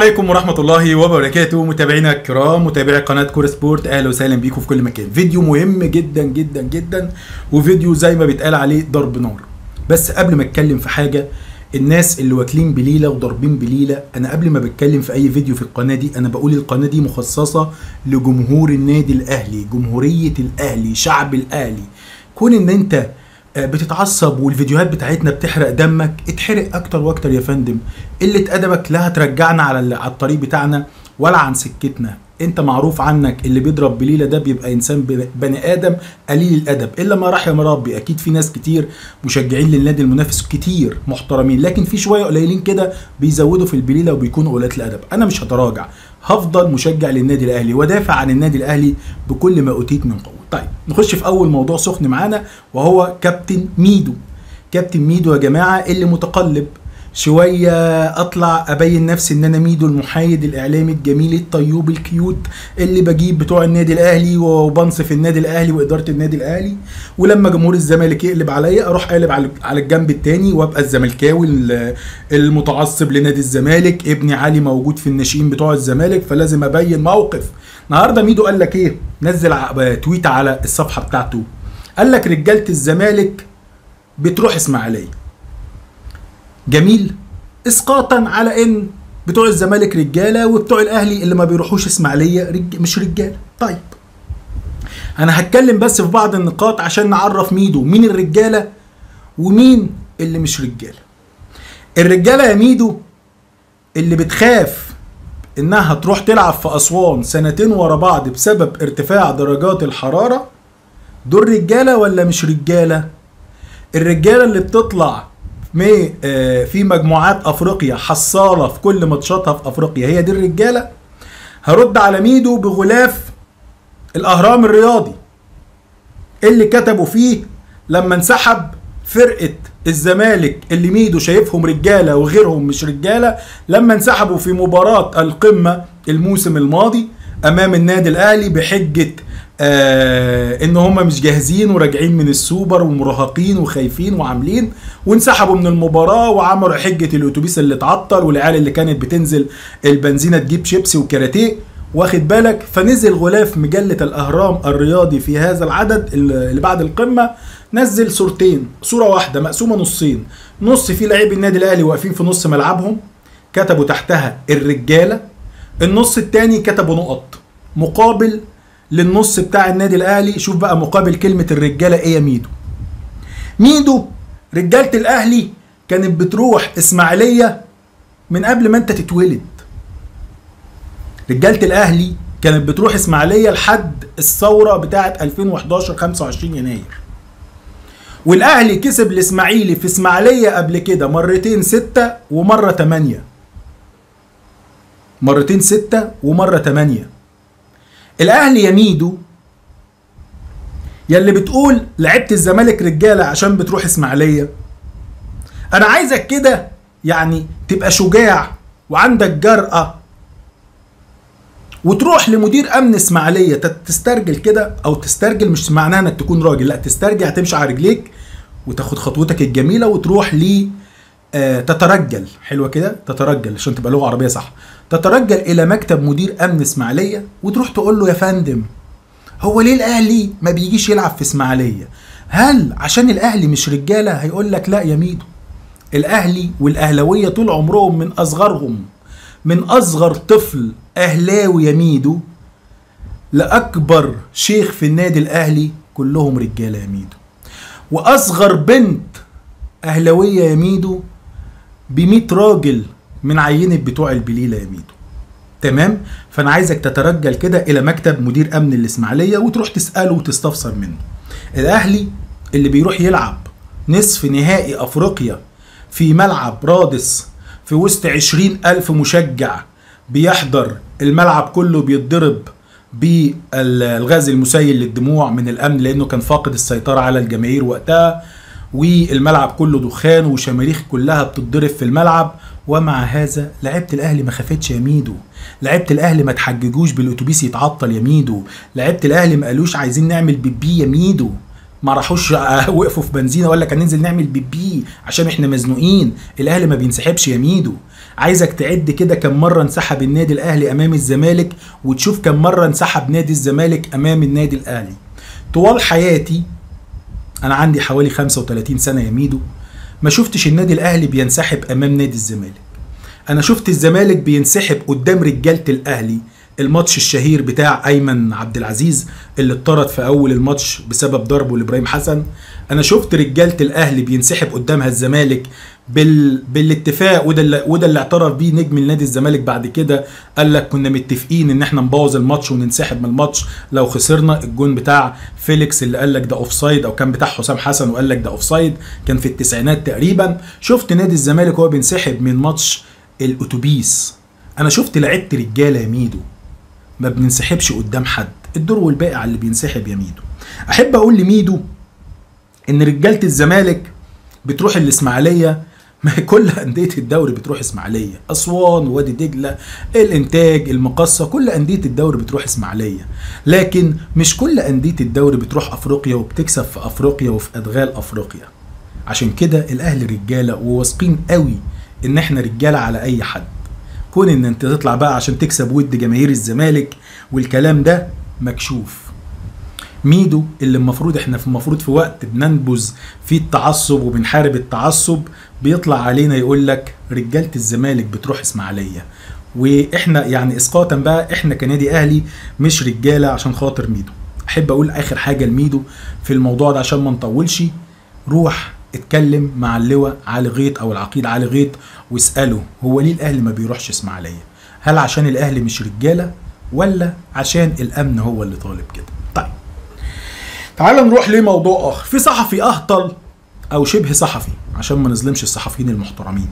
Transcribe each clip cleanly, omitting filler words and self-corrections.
السلام عليكم ورحمة الله وبركاته متابعينا الكرام، متابعي قناة كورة سبورت، اهلا وسهلا بيكم في كل مكان. فيديو مهم جدا جدا جدا، وفيديو زي ما بيتقال عليه ضرب نار. بس قبل ما اتكلم في حاجة، الناس اللي واكلين بليلة وضاربين بليلة، انا قبل ما بتكلم في اي فيديو في القناة دي انا بقول القناة دي مخصصة لجمهور النادي الاهلي، جمهورية الاهلي، شعب الاهلي. كون ان انت بتتعصب والفيديوهات بتاعتنا بتحرق دمك، اتحرق اكتر واكتر يا فندم. قله ادبك لا هترجعنا على الطريق بتاعنا ولا عن سكتنا. انت معروف عنك اللي بيضرب بليله ده بيبقى انسان بني ادم قليل الادب، الا ما راح يا مربي. اكيد في ناس كتير مشجعين للنادي المنافس كتير محترمين، لكن في شويه قليلين كده بيزودوا في البليله وبيكونوا قلة الادب. انا مش هتراجع، هفضل مشجع للنادي الاهلي ودافع عن النادي الاهلي بكل ما اوتيت من قوه. طيب نخش في اول موضوع سخن معانا، وهو كابتن ميدو. كابتن ميدو يا جماعه اللي متقلب شويه، اطلع ابين نفسي ان انا ميدو المحايد الاعلامي الجميل الطيوب الكيوت اللي بجيب بتوع النادي الاهلي وبنصف النادي الاهلي واداره النادي الاهلي، ولما جمهور الزمالك يقلب عليا اروح قالب على الجنب الثاني وابقى الزملكاوي المتعصب لنادي الزمالك. ابني علي موجود في الناشئين بتوع الزمالك فلازم ابين موقف. النهارده ميدو قال لك ايه؟ نزل تويت على الصفحه بتاعته قال لك رجاله الزمالك بتروح اسماعيليه. جميل، اسقاطا على ان بتوع الزمالك رجاله وبتوع الاهلي اللي ما بيروحوش اسماعيليه مش رجاله. طيب انا هتكلم بس في بعض النقاط عشان نعرف ميدو مين الرجاله ومين اللي مش رجاله. الرجاله يا ميدو اللي بتخاف انها تروح تلعب في اسوان سنتين ورا بعض بسبب ارتفاع درجات الحراره، دول رجاله ولا مش رجاله؟ الرجاله اللي بتطلع في مجموعات افريقيا حصاله في كل ماتشاتها في افريقيا، هي دي الرجاله؟ هرد على ميدو بغلاف الاهرام الرياضي اللي كتبوا فيه لما انسحب فرقه الزمالك اللي ميدو شايفهم رجاله وغيرهم مش رجاله، لما انسحبوا في مباراه القمه الموسم الماضي امام النادي الاهلي بحجه ان هم مش جاهزين وراجعين من السوبر ومرهقين وخايفين وعاملين، وانسحبوا من المباراه وعملوا حجه الاتوبيس اللي اتعطل والعيال اللي كانت بتنزل البنزينه تجيب شيبسي وكاراتيه، واخد بالك؟ فنزل غلاف مجله الاهرام الرياضي في هذا العدد اللي بعد القمه، نزل صورتين، صوره واحده مقسومه نصين، نص فيه لاعبي النادي الاهلي واقفين في نص ملعبهم كتبوا تحتها الرجاله، النص الثاني كتبوا نقط مقابل للنص بتاع النادي الاهلي. شوف بقى مقابل كلمه الرجاله ايه يا ميدو؟ ميدو رجاله الاهلي كانت بتروح اسماعيليه من قبل ما انت تتولد. رجاله الاهلي كانت بتروح اسماعيليه لحد الثوره بتاعه 2011 25 يناير. والاهلي كسب الاسماعيلي في اسماعيليه قبل كده مرتين 6 ومره 8. مرتين 6 ومره 8. الاهلي يا ميدو يا اللي بتقول لعيبه الزمالك رجاله عشان بتروح اسماعيليه، انا عايزك كده يعني تبقى شجاع وعندك جرأه وتروح لمدير امن اسماعيليه تسترجل كده، او تسترجل مش معناها انك تكون راجل، لا تسترجع تمشي على رجليك وتاخد خطوتك الجميله وتروح لي تترجل، حلوه كده تترجل عشان تبقى لغه عربيه صح، تترجل الى مكتب مدير امن اسماعيليه وتروح تقول له يا فندم هو ليه الاهلي ما بيجيش يلعب في اسماعيليه؟ هل عشان الاهلي مش رجاله؟ هيقول لك لا يا ميدو، الاهلي والاهلاويه طول عمرهم من اصغر طفل اهلاوي يا ميدو لاكبر شيخ في النادي الاهلي كلهم رجاله يا ميدو، واصغر بنت اهلاويه يا ميدو ب100 راجل من عينة بتوع البليله يا ميدو. تمام؟ فانا عايزك تترجل كده الى مكتب مدير امن الاسماعيليه وتروح تساله وتستفسر منه. الاهلي اللي بيروح يلعب نصف نهائي افريقيا في ملعب رادس في وسط 20,000 مشجع بيحضر الملعب كله بيتضرب بالغاز المسيل للدموع من الامن لانه كان فاقد السيطره على الجماهير وقتها، والملعب كله دخان وشماريخ كلها بتتضرب في الملعب، ومع هذا لعيبه الاهلي ما خافتش يا ميدو، لعيبه الاهلي ما تحججوش بالاتوبيس يتعطل يا ميدو، لعيبه الاهلي ما قالوش عايزين نعمل بيبي يا ميدو، ما راحوش وقفوا في بنزينه ولا كان ننزل نعمل بيبي عشان احنا مزنوقين، الاهلي ما بينسحبش يا ميدو، عايزك تعد كده كم مره انسحب النادي الاهلي امام الزمالك، وتشوف كم مره انسحب نادي الزمالك امام النادي الاهلي. طوال حياتي انا عندي حوالي 35 سنه يا ميدو، ما شفتش النادي الاهلي بينسحب امام نادي الزمالك. انا شفت الزمالك بينسحب قدام رجاله الاهلي، الماتش الشهير بتاع أيمن عبد العزيز اللي اتطرد في أول الماتش بسبب ضربه لإبراهيم حسن. أنا شفت رجالة الأهلي بينسحب قدامها الزمالك بالاتفاق، وده اللي اعترف بيه نجم النادي الزمالك بعد كده، قال لك كنا متفقين إن احنا نبوظ الماتش وننسحب من الماتش لو خسرنا. الجون بتاع فيليكس اللي قال لك ده أوفسايد، أو كان بتاع حسام حسن وقال لك ده أوفسايد، كان في التسعينات تقريبا. شفت نادي الزمالك هو بينسحب من ماتش الأتوبيس. أنا شفت لعيبة رجالة يا ميدو ما بننسحبش قدام حد، الدور والباقي على اللي بينسحب يا ميدو. احب اقول لميدو ان رجاله الزمالك بتروح الاسماعيليه، ما كل انديه الدوري بتروح اسماعيليه، اسوان، وادي دجله، الانتاج، المقصه، كل انديه الدوري بتروح اسماعيليه، لكن مش كل انديه الدوري بتروح افريقيا وبتكسب في افريقيا وفي ادغال افريقيا. عشان كده الاهلي رجاله، وواثقين قوي ان احنا رجاله على اي حد. كون ان انت تطلع بقى عشان تكسب ود جماهير الزمالك والكلام ده مكشوف. ميدو اللي المفروض احنا في وقت بننبذ فيه التعصب وبنحارب التعصب، بيطلع علينا يقول لك رجاله الزمالك بتروح اسماعيليه، واحنا يعني اسقاطا بقى احنا كنادي اهلي مش رجاله عشان خاطر ميدو. احب اقول اخر حاجه لميدو في الموضوع ده عشان ما نطولش، روح اتكلم مع اللواء علي غيط او العقيد علي غيط واساله هو ليه الاهلي ما بيروحش اسماعيليه؟ هل عشان الاهلي مش رجاله، ولا عشان الامن هو اللي طالب كده؟ طيب تعالوا نروح لموضوع اخر. في صحفي اهطل او شبه صحفي، عشان ما نظلمش الصحفيين المحترمين،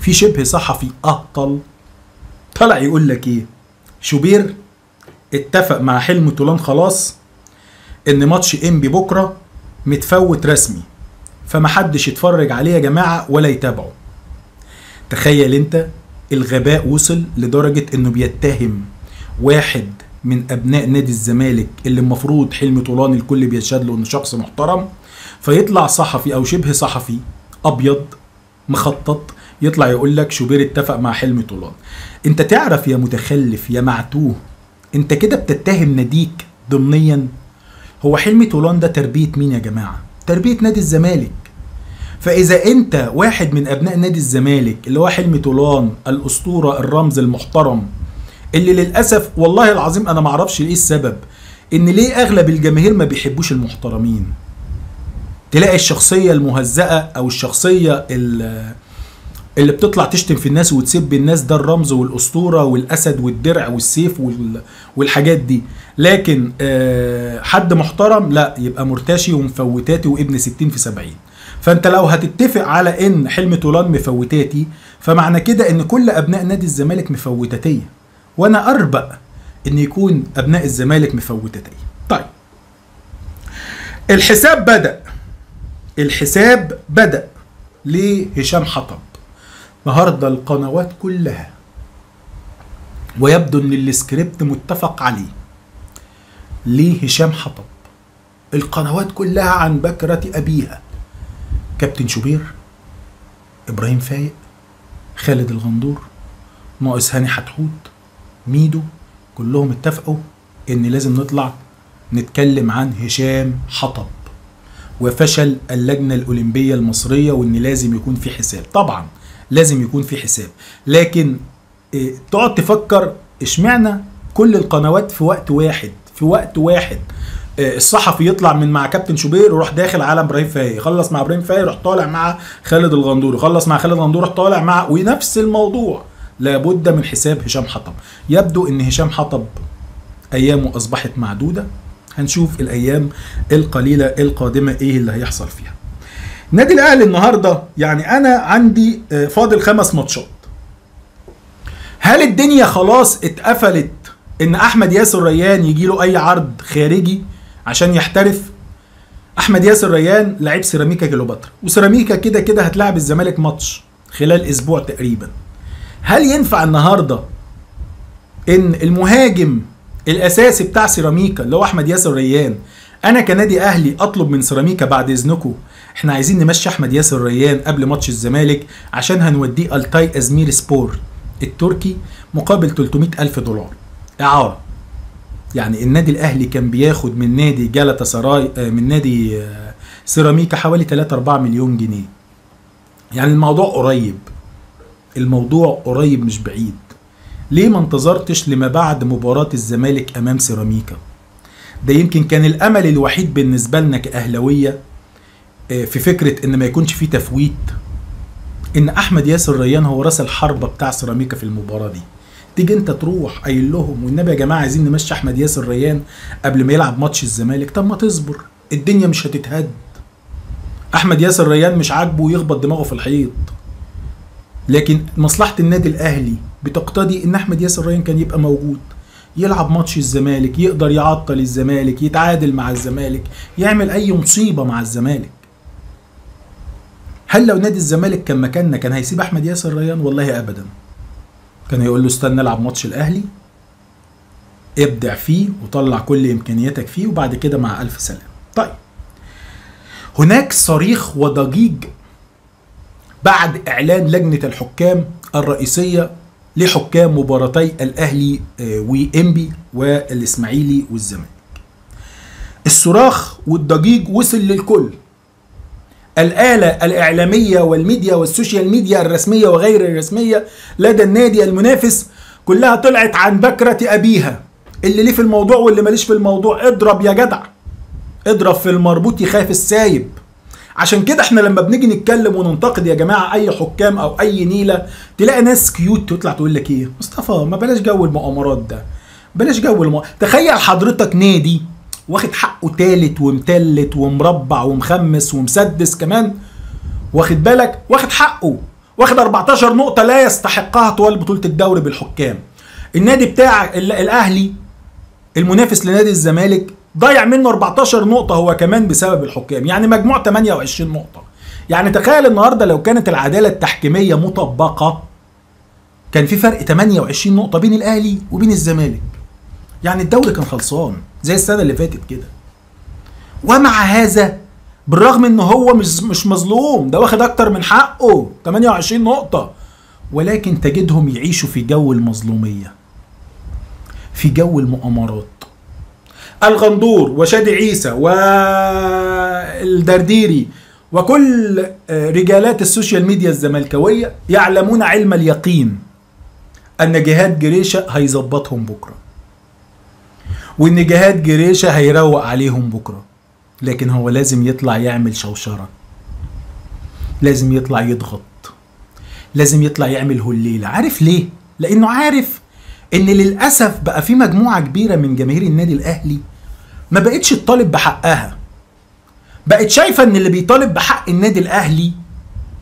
في شبه صحفي اهطل طلع يقول لك ايه؟ شوبير اتفق مع حلمي طولان خلاص ان ماتش انبي بكره متفوت رسمي، فمحدش يتفرج عليه يا جماعه ولا يتابعه. تخيل انت الغباء وصل لدرجه انه بيتهم واحد من ابناء نادي الزمالك اللي المفروض حلمي طولان الكل بيشهد له انه شخص محترم، فيطلع صحفي او شبه صحفي ابيض مخطط يطلع يقول لك شوبير اتفق مع حلمي طولان. انت تعرف يا متخلف يا معتوه، انت كده بتتهم ناديك ضمنيا. هو حلمي طولان ده تربيه مين يا جماعه؟ تربيه نادي الزمالك. فاذا انت واحد من ابناء نادي الزمالك اللي هو حلمي طولان الاسطوره الرمز المحترم، اللي للاسف والله العظيم انا ما اعرفش ايه السبب ان ليه اغلب الجماهير ما بيحبوش المحترمين. تلاقي الشخصيه المهزأه او الشخصيه اللي بتطلع تشتم في الناس وتسب الناس، ده الرمز والاسطوره والاسد والدرع والسيف والحاجات دي. لكن حد محترم لا، يبقى مرتشي ومفوتاتي وابن 60 في 70. فانت لو هتتفق على ان حلمي طولان مفوتاتي، فمعنى كده ان كل ابناء نادي الزمالك مفوتاتيه، وانا اربق ان يكون ابناء الزمالك مفوتاتيه. طيب الحساب بدأ لهشام حطب النهارده القنوات كلها، ويبدو ان السكريبت متفق عليه لهشام حطب. القنوات كلها عن بكرة ابيها، كابتن شوبير، ابراهيم فايق، خالد الغندور، ناقص هاني حتحوت، ميدو، كلهم اتفقوا ان لازم نطلع نتكلم عن هشام حطب وفشل اللجنة الاولمبية المصرية، وان لازم يكون في حساب. طبعا لازم يكون في حساب، لكن تقعد تفكر اشمعنى كل القنوات في وقت واحد الصحفي يطلع من مع كابتن شوبير ويروح داخل على ابراهيم فايق، خلص مع ابراهيم فايق يروح طالع مع خالد الغندور، خلص مع خالد الغندور يروح طالع مع، ونفس الموضوع. لابد من حساب هشام حطب. يبدو ان هشام حطب ايامه اصبحت معدوده، هنشوف الايام القليله القادمه ايه اللي هيحصل فيها. نادي الاهلي النهارده يعني انا عندي فاضل 5 ماتشات. هل الدنيا خلاص اتقفلت ان احمد ياسر ريان يجي له اي عرض خارجي عشان يحترف؟ احمد ياسر ريان لعيب سيراميكا جيلوباتر، وسيراميكا كده كده هتلعب الزمالك ماتش خلال اسبوع تقريبا. هل ينفع النهارده ان المهاجم الاساسي بتاع سيراميكا اللي هو احمد ياسر ريان، انا كنادي اهلي اطلب من سيراميكا بعد اذنكم احنا عايزين نمشي أحمد ياسر ريان قبل ماتش الزمالك عشان هنوديه التاي أزمير سبور التركي مقابل 300,000 دولار إعارة. يعني النادي الأهلي كان بياخد من نادي جالاتا سراي من نادي سيراميكا حوالي 3-4 مليون جنيه. يعني الموضوع قريب، الموضوع قريب مش بعيد. ليه ما انتظرتش لما بعد مباراة الزمالك أمام سيراميكا؟ ده يمكن كان الأمل الوحيد بالنسبة لنا كأهلاوية في فكرة إن ما يكونش فيه تفويت، إن أحمد ياسر ريان هو راس الحربة بتاع سيراميكا في المباراة دي. تيجي أنت تروح قايل لهم والنبي يا جماعة عايزين نمشي أحمد ياسر ريان قبل ما يلعب ماتش الزمالك. طب ما تصبر، الدنيا مش هتتهد. أحمد ياسر ريان مش عاجبه يخبط دماغه في الحيط، لكن مصلحة النادي الأهلي بتقتضي إن أحمد ياسر ريان كان يبقى موجود يلعب ماتش الزمالك، يقدر يعطل الزمالك، يتعادل مع الزمالك، يعمل أي مصيبة مع الزمالك. هل لو نادي الزمالك كان مكاننا كان هيسيب أحمد ياسر ريان؟ والله أبدا، كان هيقول له استنى العب ماتش الأهلي، ابدع فيه وطلع كل إمكانياتك فيه وبعد كده مع ألف سلام. طيب هناك صريخ وضجيج بعد إعلان لجنة الحكام الرئيسية لحكام مباراتي الأهلي وإنبي والإسماعيلي والزمالك. الصراخ والضجيج وصل للكل. الآلة الإعلامية والميديا والسوشيال ميديا الرسمية وغير الرسمية لدى النادي المنافس كلها طلعت عن بكرة أبيها، اللي ليه في الموضوع واللي ماليش في الموضوع اضرب يا جدع، اضرب في المربوط يخاف السايب. عشان كده احنا لما بنيجي نتكلم وننتقد يا جماعه اي حكام او اي نيله، تلاقي ناس كيوت تطلع تقول لك ايه مصطفى ما بلاش جو المؤامرات ده، بلاش جو تخيل حضرتك نادي واخد حقه تالت ومتلت ومربع ومخمس ومسدس كمان، واخد بالك، واخد حقه، واخد 14 نقطه لا يستحقها طوال بطوله الدوري بالحكام. النادي بتاع الاهلي المنافس لنادي الزمالك ضيع منه 14 نقطة هو كمان بسبب الحكام، يعني مجموع 28 نقطة. يعني تخيل النهارده لو كانت العدالة التحكيمية مطبقة كان في فرق 28 نقطة بين الأهلي وبين الزمالك. يعني الدوري كان خلصان زي السنة اللي فاتت كده. ومع هذا بالرغم إن هو مش مظلوم، ده واخد أكتر من حقه 28 نقطة، ولكن تجدهم يعيشوا في جو المظلومية، في جو المؤامرات. الغندور وشادي عيسى والدرديري وكل رجالات السوشيال ميديا الزملكاويه يعلمون علم اليقين ان جهاد جريشة هيظبطهم بكره، وان جهاد جريشة هيروق عليهم بكره، لكن هو لازم يطلع يعمل شوشره، لازم يطلع يضغط، لازم يطلع يعمل هليله. عارف ليه؟ لانه عارف ان للاسف بقى في مجموعه كبيره من جماهير النادي الاهلي ما بقتش تطالب بحقها، بقت شايفه ان اللي بيطالب بحق النادي الاهلي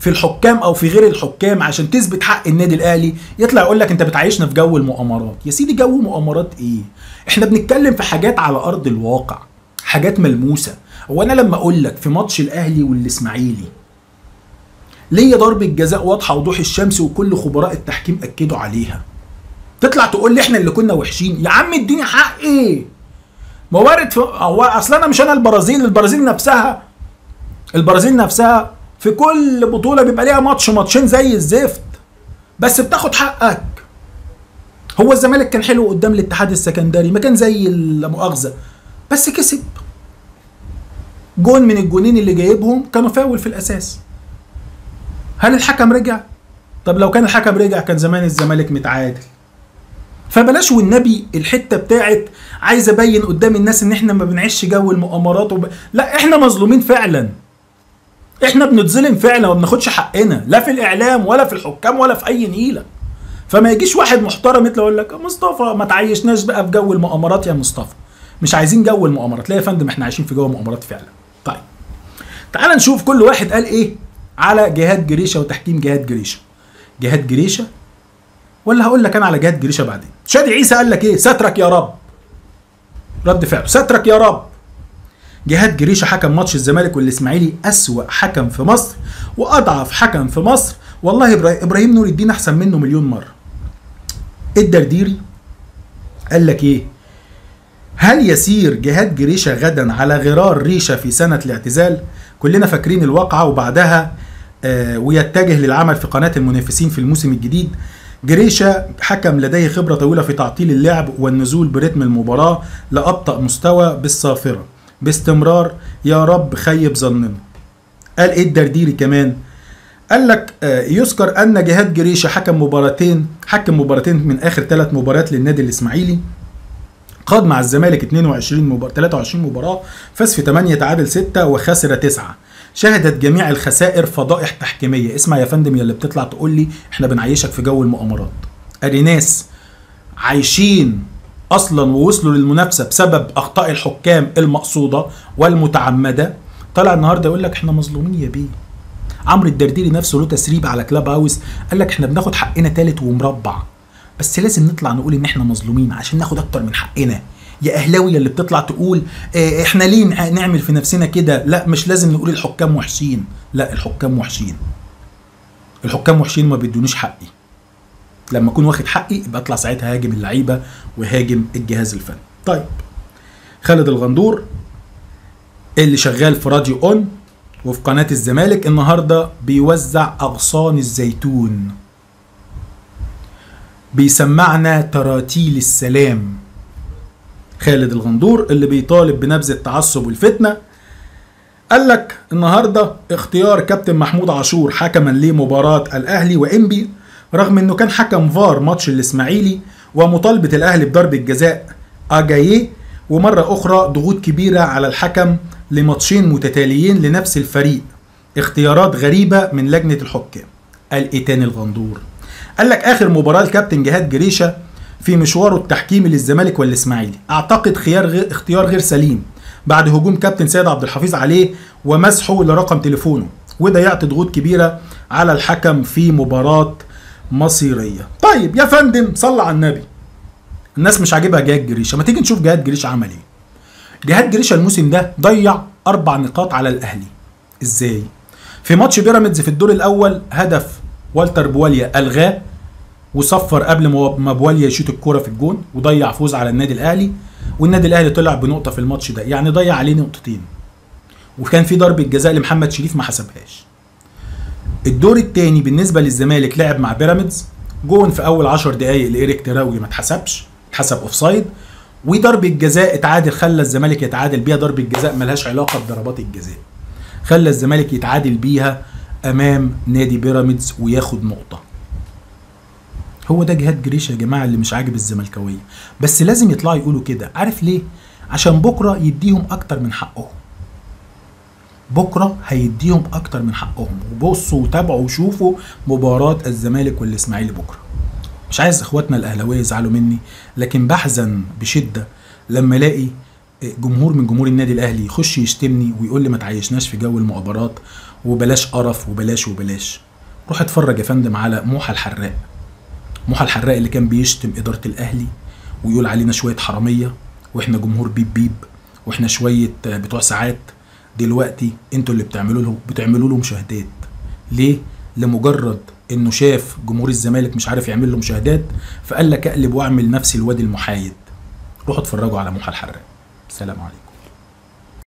في الحكام او في غير الحكام عشان تثبت حق النادي الاهلي يطلع يقول لك انت بتعيشنا في جو المؤامرات. يا سيدي جو مؤامرات ايه؟ احنا بنتكلم في حاجات على ارض الواقع، حاجات ملموسه. وانا لما اقول لك في ماتش الاهلي والاسماعيلي ليه ضربه جزاء واضحه وضوح الشمس وكل خبراء التحكيم اكدوا عليها، تطلع تقول لي احنا اللي كنا وحشين؟ يا عم اديني حق ايه؟ ما وارد، اصل انا مش انا البرازيل، البرازيل نفسها في كل بطوله بيبقى ليها ماتش ماتشين زي الزفت بس بتاخد حقك. هو الزمالك كان حلو قدام الاتحاد السكندري، ما كان زي المؤاخذه بس كسب. جون من الجونين اللي جايبهم كانوا فاول في الاساس. هل الحكم رجع؟ طب لو كان الحكم رجع كان زمان الزمالك متعادل. فبلاش والنبي الحته بتاعت عايز ابين قدام الناس ان احنا ما بنعيش جو المؤامرات لا احنا مظلومين فعلا، احنا بنتظلم فعلا وما بناخدش حقنا لا في الاعلام ولا في الحكام ولا في اي نيله. فما يجيش واحد محترم يطلع يقول لك مصطفى ما تعيشناش بقى في جو المؤامرات. يا مصطفى مش عايزين جو المؤامرات، لا يا فندم احنا عايشين في جو المؤامرات فعلا. طيب تعال نشوف كل واحد قال ايه على جهاد جريشة وتحكيم جهاد جريشة. جهاد جريشة ولا هقول لك انا على جهاد جريشة بعدين. شادي عيسى قال لك ايه؟ سترك يا رب. رد فعله سترك يا رب. جهاد جريشة حكم ماتش الزمالك والاسماعيلي اسوأ حكم في مصر واضعف حكم في مصر، والله ابراهيم نور الدين احسن منه مليون مره. الدرديري قال لك ايه؟ هل يسير جهاد جريشة غدا على غرار ريشة في سنه الاعتزال؟ كلنا فاكرين الواقعة وبعدها ويتجه للعمل في قناة المنافسين في الموسم الجديد. جريشة حكم لديه خبرة طويلة في تعطيل اللعب والنزول برتم المباراة لأبطأ مستوى بالصافرة باستمرار. يا رب خيب ظننا. قال ايه الدرديري كمان؟ قال لك يذكر ان جهاد جريشة حكم مباراتين من اخر 3 مباريات للنادي الاسماعيلي. قاد مع الزمالك 23 مباراة، فاز في 8، تعادل 6، وخسر 9. شهدت جميع الخسائر فضائح تحكيميه. اسمع يا فندم يا اللي بتطلع تقول لي احنا بنعيشك في جو المؤامرات. ادي ناس عايشين اصلا ووصلوا للمنافسه بسبب اخطاء الحكام المقصوده والمتعمده، طلع النهارده يقول لك احنا مظلومين يا بيه. عمرو الدرديري نفسه له تسريب على كلاب هاوس، قال لك احنا بناخد حقنا تالت ومربع، بس لازم نطلع نقول ان احنا مظلومين عشان ناخد اكتر من حقنا. يا اهلاويه اللي بتطلع تقول احنا ليه نعمل في نفسنا كده، لا مش لازم نقول الحكام وحشين، لا الحكام وحشين، الحكام وحشين ما بيدونيش حقي. لما اكون واخد حقي يبقى اطلع ساعتها هاجم اللعيبه وهاجم الجهاز الفني. طيب خالد الغندور اللي شغال في راديو اون وفي قناه الزمالك النهارده بيوزع اغصان الزيتون، بيسمعنا تراتيل السلام. خالد الغندور اللي بيطالب بنبذ التعصب والفتنه، قال لك النهارده اختيار كابتن محمود عاشور حكما لمباراه الاهلي وانبي رغم انه كان حكم فار ماتش الاسماعيلي، ومطالبه الاهلي بضربه جزاء اجاييه، ومره اخرى ضغوط كبيره على الحكم لماتشين متتاليين لنفس الفريق، اختيارات غريبه من لجنه الحكام. قال ايه تاني الغندور؟ قال لك اخر مباراه لكابتن جهاد جريشه في مشواره التحكيمي للزمالك والاسماعيلي اعتقد اختيار غير سليم بعد هجوم كابتن سيد عبد الحفيظ عليه ومسحه لرقم تليفونه، وده يعطي ضغوط كبيره على الحكم في مباراه مصيريه. طيب يا فندم صلى على النبي، الناس مش عاجبها جهاد جريشه، ما تيجي نشوف جهاد جريشه عمل ايه. جهاد جريشه الموسم ده ضيع 4 نقاط على الاهلي. ازاي؟ في ماتش بيراميدز في الدور الاول هدف والتر بواليا الغاه وصفر قبل ما بواليا يشوط الكوره في الجون، وضيع فوز على النادي الاهلي، والنادي الاهلي طلع بنقطه في الماتش ده، يعني ضيع عليه 2 نقط، وكان في ضربه جزاء لمحمد شريف ما حسبهاش. الدور الثاني بالنسبه للزمالك لعب مع بيراميدز، جون في اول 10 دقائق لإيريك تراوي ما اتحسبش، اتحسب اوفسايد، وضربه جزاء اتعادل، خلى الزمالك يتعادل بيها ضربه جزاء مالهاش علاقه بضربات الجزاء، خلى الزمالك يتعادل بيها امام نادي بيراميدز وياخد نقطه. هو ده جهاد جريشة يا جماعه اللي مش عاجب الزملكاويه، بس لازم يطلعوا يقولوا كده. عارف ليه؟ عشان بكره يديهم اكتر من حقهم، بكره هيديهم اكتر من حقهم. وبصوا وتابعوا وشوفوا مباراه الزمالك والاسماعيلي بكره. مش عايز اخواتنا الاهلاويه يزعلوا مني، لكن بحزن بشده لما الاقي جمهور من جمهور النادي الاهلي يخش يشتمني ويقول لي ما تعيشناش في جو المؤامرات وبلاش قرف وبلاش. روح اتفرج يا فندم على محى الحراق اللي كان بيشتم اداره الاهلي ويقول علينا شويه حراميه واحنا جمهور بيب بيب واحنا شويه بتوع ساعات. دلوقتي انتوا اللي بتعملوا له مشاهدات. ليه؟ لمجرد انه شاف جمهور الزمالك مش عارف يعمل له مشاهدات فقال لك اقلب واعمل نفسي الواد المحايد. روحوا اتفرجوا على محى الحراق. السلام عليكم.